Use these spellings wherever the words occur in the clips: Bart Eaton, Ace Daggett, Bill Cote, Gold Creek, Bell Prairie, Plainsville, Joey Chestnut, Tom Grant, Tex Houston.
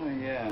Oh, yeah.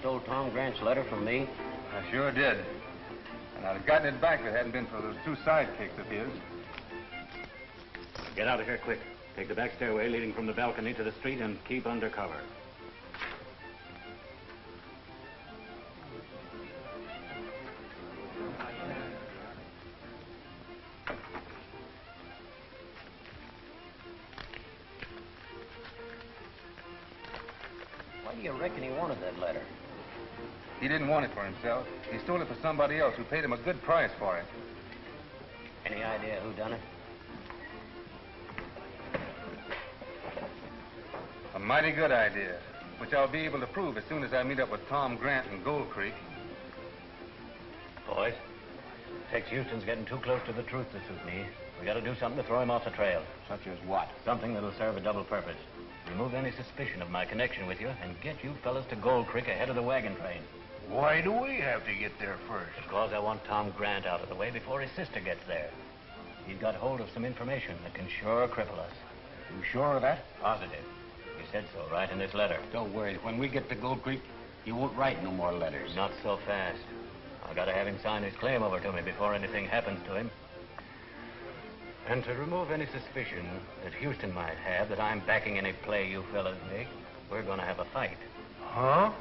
Stole Tom Grant's letter from me? I sure did. And I'd have gotten it back if it hadn't been for those two sidekicks of his. Get out of here quick. Take the back stairway leading from the balcony to the street and keep under cover. Why do you reckon he wanted that letter? He didn't want it for himself. He stole it for somebody else who paid him a good price for it. Any idea who done it? A mighty good idea, which I'll be able to prove as soon as I meet up with Tom Grant in Gold Creek. Boys, Tex Houston's getting too close to the truth to suit me. We gotta do something to throw him off the trail. Such as what? Something that'll serve a double purpose. Remove any suspicion of my connection with you and get you fellas to Gold Creek ahead of the wagon train. Why do we have to get there first? Because I want Tom Grant out of the way before his sister gets there. He's got hold of some information that can sure cripple us. You sure of that? Positive. You said so right in this letter. Don't worry. When we get to Gold Creek, he won't write no more letters. Not so fast. I gotta have him sign his claim over to me before anything happens to him. And to remove any suspicion that Houston might have that I'm backing any play you fellas make, we're gonna have a fight. Huh?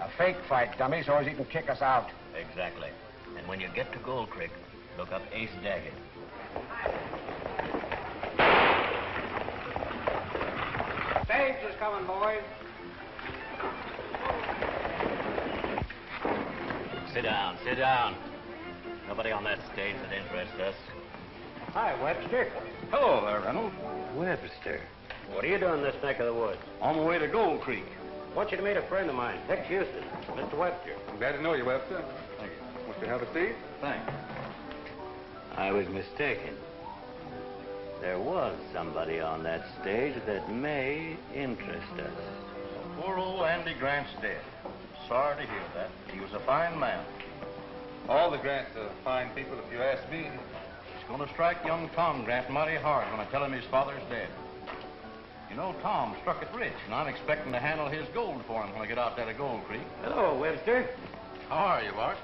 A fake fight, dummy, so as he can kick us out. Exactly. And when you get to Gold Creek, look up Ace Daggett. Babes is coming, boys. Sit down, sit down. Nobody on that stage that interests us. Hi, Webster. Hello there, Reynolds. Webster. What are you doing in this neck of the woods? On my way to Gold Creek. I want you to meet a friend of mine, Tex Houston, Mr. Webster. I'm glad to know you, Webster. Thank you. Want to have a seat? Thanks. I was mistaken. There was somebody on that stage that may interest us. Poor old Andy Grant's dead. Sorry to hear that. He was a fine man. All the Grants are fine people, if you ask me. It's going to strike young Tom Grant mighty hard when I tell him his father's dead. You know, Tom struck it rich, and I'm expecting to handle his gold for him when I get out there to Gold Creek. Hello, Webster. How are you, Bart?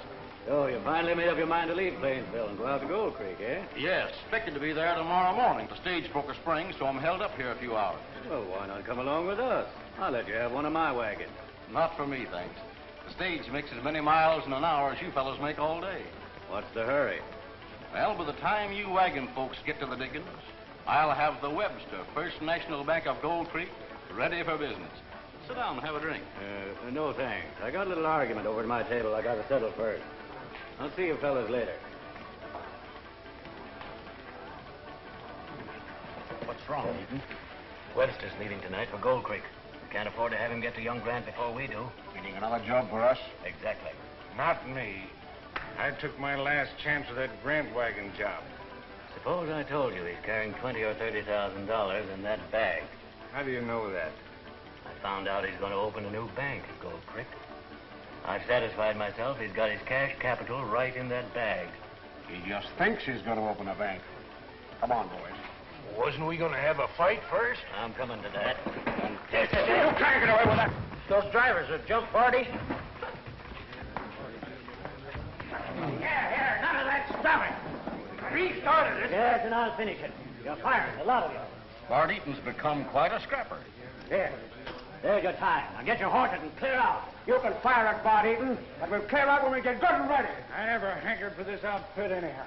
So you finally made up your mind to leave Plainsville and go out to Gold Creek, eh? Yes, expected to be there tomorrow morning. The stage broke a spring, so I'm held up here a few hours. Well, why not come along with us? I'll let you have one of my wagons. Not for me, thanks. The stage makes as many miles in an hour as you fellas make all day. What's the hurry? Well, by the time you wagon folks get to the diggings, I'll have the Webster, First National Bank of Gold Creek, ready for business. Sit down and have a drink. No, thanks. I got a little argument over at my table I gotta settle first. I'll see you fellas later. What's wrong, Eaton? Webster's leaving tonight for Gold Creek. We can't afford to have him get to young Grant before we do. Meaning another job for us? Exactly. Not me. I took my last chance with that Grant wagon job. Suppose I told you he's carrying $20,000 or $30,000 in that bag. How do you know that? found out he's going to open a new bank at Gold Creek. I've satisfied myself he's got his cash capital right in that bag. He just thinks he's going to open a bank. Come on, boys. Wasn't we going to have a fight first? I'm coming to that. You can't get away with that. Those drivers are junk party. Here, none of that stuff. We started it. Yes, and I'll finish it. You're fired, a lot of you. Bart Eaton's become quite a scrapper. There's your time. Now get your horses and clear out. You can fire at Bart Eaton, but we'll clear out when we get good and ready. I never hankered for this outfit anyhow.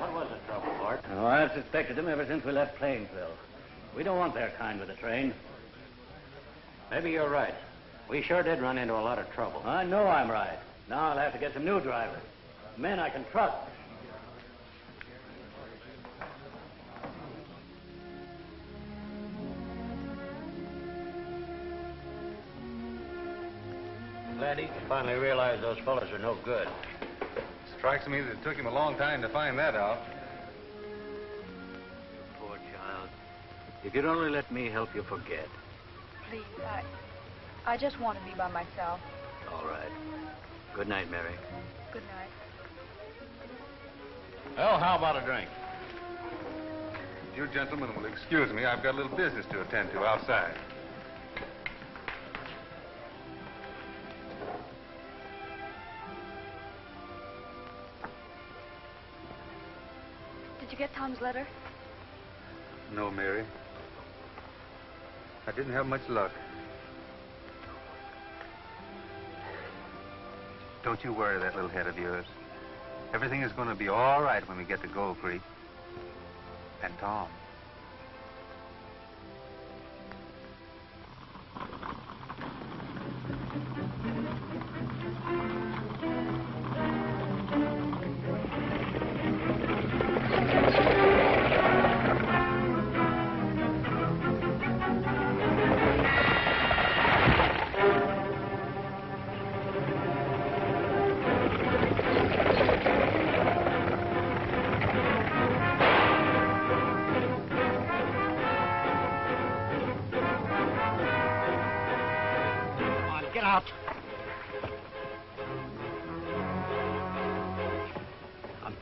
What was the trouble, Bart? Oh, I've suspected them ever since we left Plainsville. We don't want their kind with the train. Maybe you're right. We sure did run into a lot of trouble. I know I'm right. Now I'll have to get some new drivers. Men I can trust. Glad Eaton finally realized those fellas are no good. Strikes me that it took him a long time to find that out. Poor child. If you'd only let me help you forget. Please, I just want to be by myself. All right. Good night, Mary. Good night. Well, how about a drink? You gentlemen will excuse me. I've got a little business to attend to outside. Did you get Tom's letter? No, Mary. I didn't have much luck. Don't you worry that little head of yours. Everything is going to be all right when we get to Gold Creek. And Tom.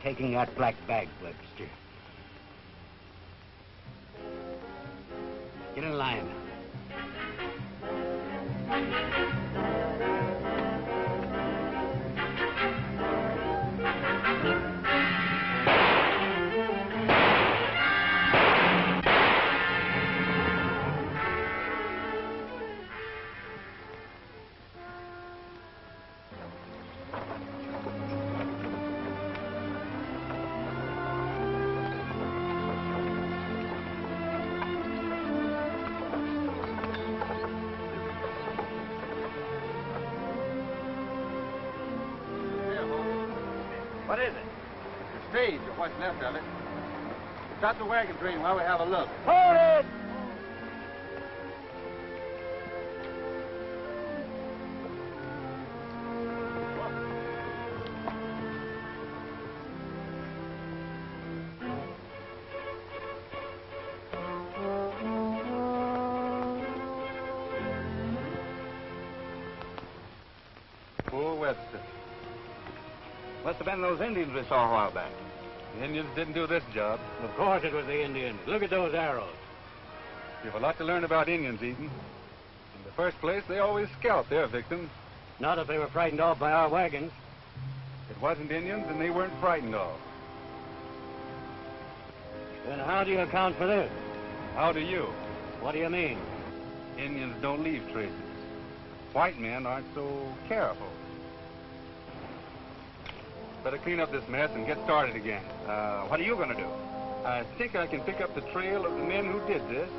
Taking that black bag, Webster. Get in line. What is it? The stage, or what's left of it. Stop the wagon train while we have a look. Hold it! Those Indians we saw a while back. The Indians didn't do this job. Of course it was the Indians. Look at those arrows. You have a lot to learn about Indians, Eaton. In the first place, they always scalp their victims. Not if they were frightened off by our wagons. It wasn't Indians, and they weren't frightened off. Then how do you account for this? How do you? What do you mean? Indians don't leave traces. White men aren't so careful. Better clean up this mess and get started again. What are you going to do? I think I can pick up the trail of the men who did this.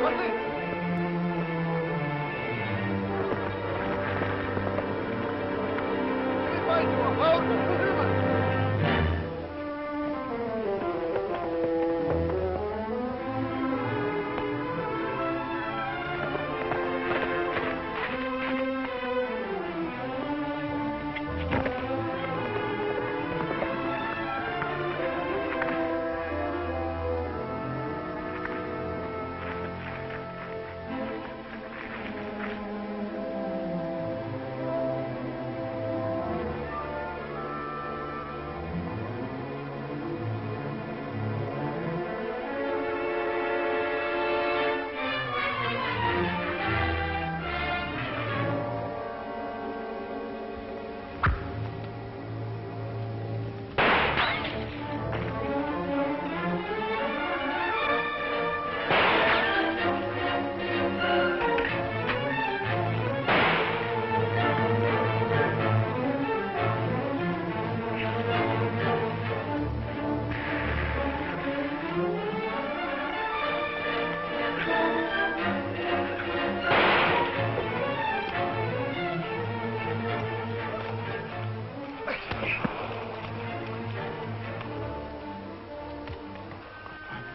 What's this?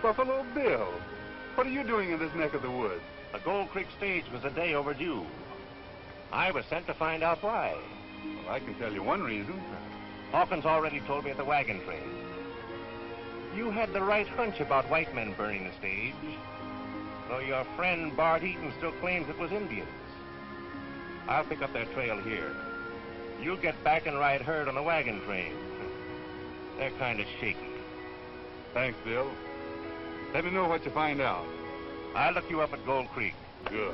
Buffalo Bill, what are you doing in this neck of the woods? The Gold Creek stage was a day overdue. I was sent to find out why. Well, I can tell you one reason. Hawkins already told me at the wagon train. You had the right hunch about white men burning the stage, though your friend Bart Eaton still claims it was Indians. I'll pick up their trail here. You get back and ride herd on the wagon train. They're kind of shaky. Thanks, Bill. Let me know what you find out. I'll look you up at Gold Creek. Good. Did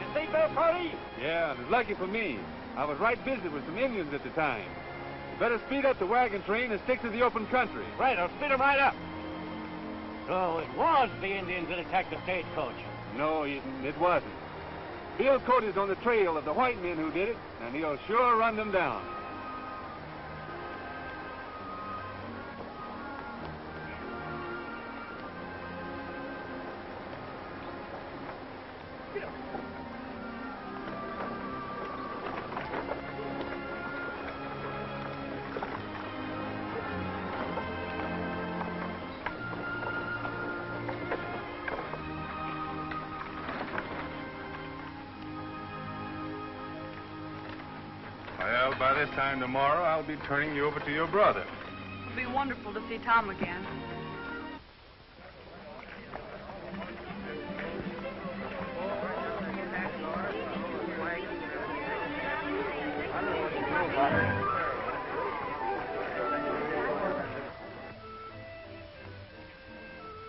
you see Bell Prairie? Yeah, and it's lucky for me. I was right busy with some Indians at the time. You better speed up the wagon train and stick to the open country. Right, I'll speed them right up. So it was the Indians that attacked the stagecoach. No, Eaton, it wasn't. Bill Cote is on the trail of the white men who did it, and he'll sure run them down. By this time tomorrow, I'll be turning you over to your brother. It'll be wonderful to see Tom again.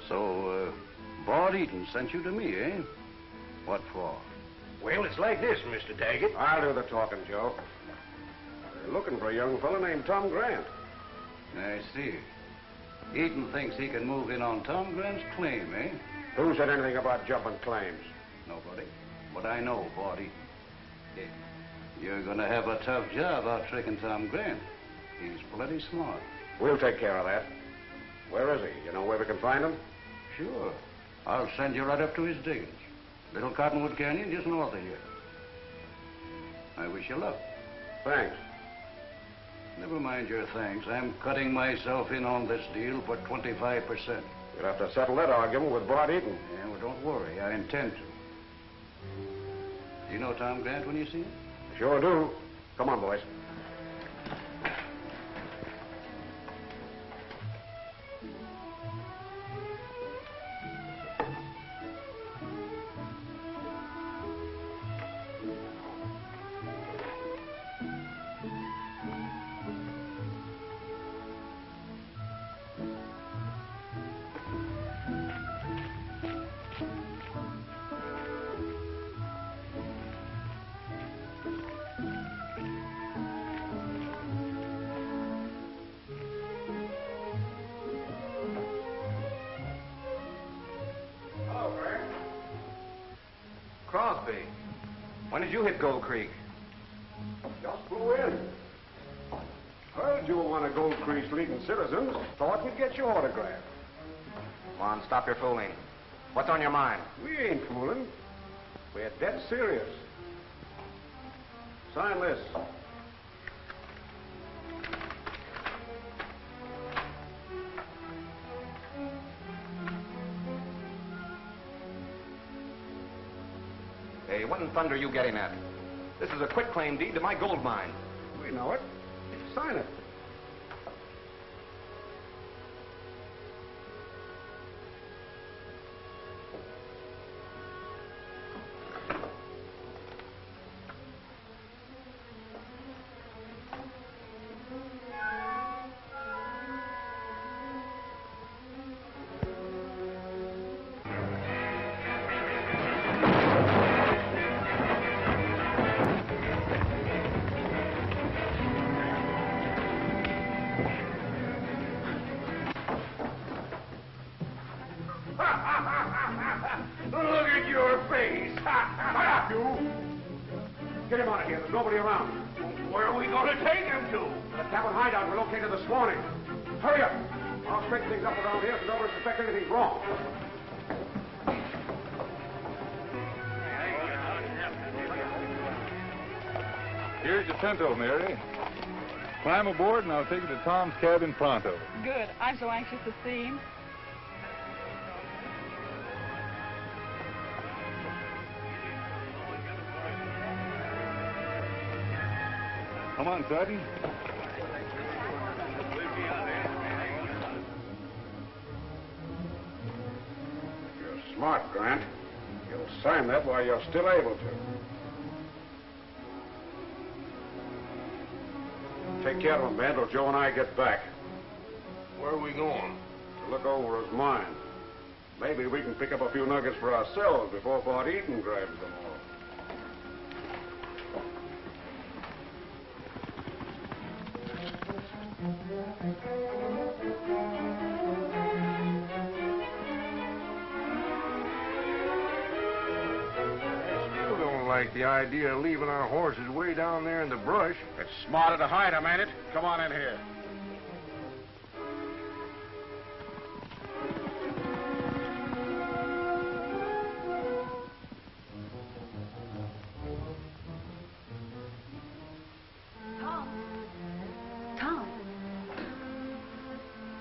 So, Bart Eaton sent you to me, eh? What for? Well, it's like this, Mr. Daggett. I'll do the talking, Joe. Looking for a young fellow named Tom Grant. I see. Eaton thinks he can move in on Tom Grant's claim, eh? Who said anything about jumping claims? Nobody. But I know, Bart Eaton. Hey, you're going to have a tough job out tricking Tom Grant. He's bloody smart. We'll take care of that. Where is he? You know where we can find him? Sure. I'll send you right up to his diggings. Little Cottonwood Canyon, just north of here. I wish you luck. Thanks. Never mind your thanks. I'm cutting myself in on this deal for 25%. You'll have to settle that argument with Bart Eaton. Yeah, well, don't worry. I intend to. Do you know Tom Grant when you see him? Sure do. Come on, boys. When did you hit Gold Creek? Just blew in. Heard you were one of Gold Creek's leading citizens. Thought we'd get your autograph. Come on, stop your fooling. What's on your mind? We ain't fooling. We're dead serious. Sign this. Hey, what in thunder are you getting at? This is a quitclaim deed to my gold mine. We know it. Sign it. Mary. Climb aboard and I'll take you to Tom's cabin pronto. Good. I'm so anxious to see him. Come on, Sergeant. You're smart, Grant. You'll sign that while you're still able to. Take care of him, man, till Joe and I get back. Where are we going? To look over his mine. Maybe we can pick up a few nuggets for ourselves before Bart Eaton grabs them all. The idea of leaving our horses way down there in the brush. It's smarter to hide them, ain't it? Come on in here.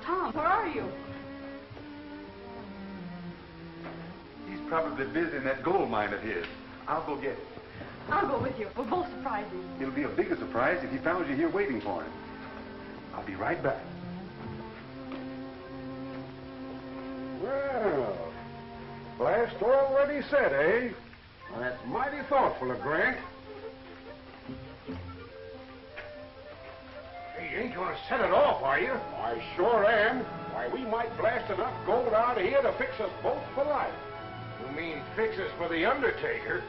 Tom, where are you? He's probably busy in that gold mine of his. I'll go get him. I'll go with you. We'll both surprise him. It'll be a bigger surprise if he found you here waiting for him. I'll be right back. Well, blast already said, eh? Well, that's mighty thoughtful of Grant. Hey, you ain't gonna set it off, are you? I sure am. Why, we might blast enough gold out of here to fix us both for life. You mean fix us for the undertaker?